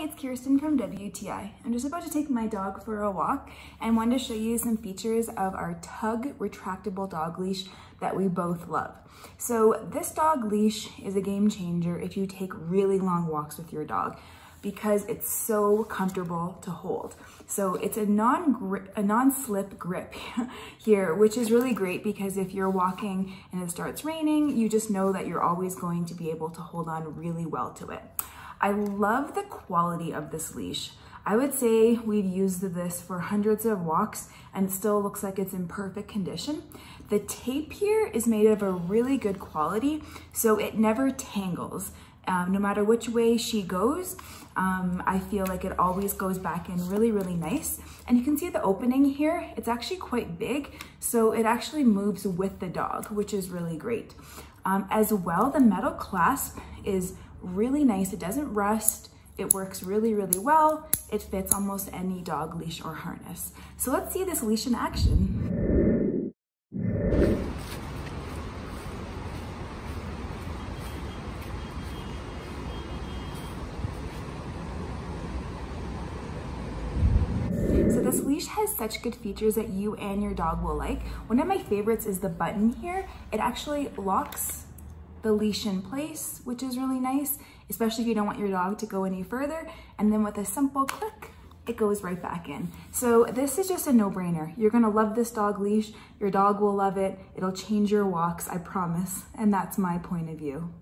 Hi, it's Kirsten from WTI. I'm just about to take my dog for a walk and wanted to show you some features of our Tug retractable dog leash that we both love. So this dog leash is a game changer if you take really long walks with your dog because it's so comfortable to hold. So it's a non-slip grip here, which is really great because if you're walking and it starts raining, you just know that you're always going to be able to hold on really well to it. I love the quality of this leash. I would say we've used this for hundreds of walks and it still looks like it's in perfect condition. The tape here is made of a really good quality, so it never tangles. No matter which way she goes, I feel like it always goes back in really, really nice. And you can see the opening here, it's actually quite big, so it actually moves with the dog, which is really great. As well, the metal clasp is really nice. It doesn't rust. It works really, really well. It fits almost any dog leash or harness. So let's see this leash in action. So this leash has such good features that you and your dog will like. One of my favorites is the button here. It actually locks the leash in place, which is really nice, especially if you don't want your dog to go any further. And then with a simple click, it goes right back in. So this is just a no-brainer. You're gonna love this dog leash. Your dog will love it. It'll change your walks, I promise. And that's my point of view.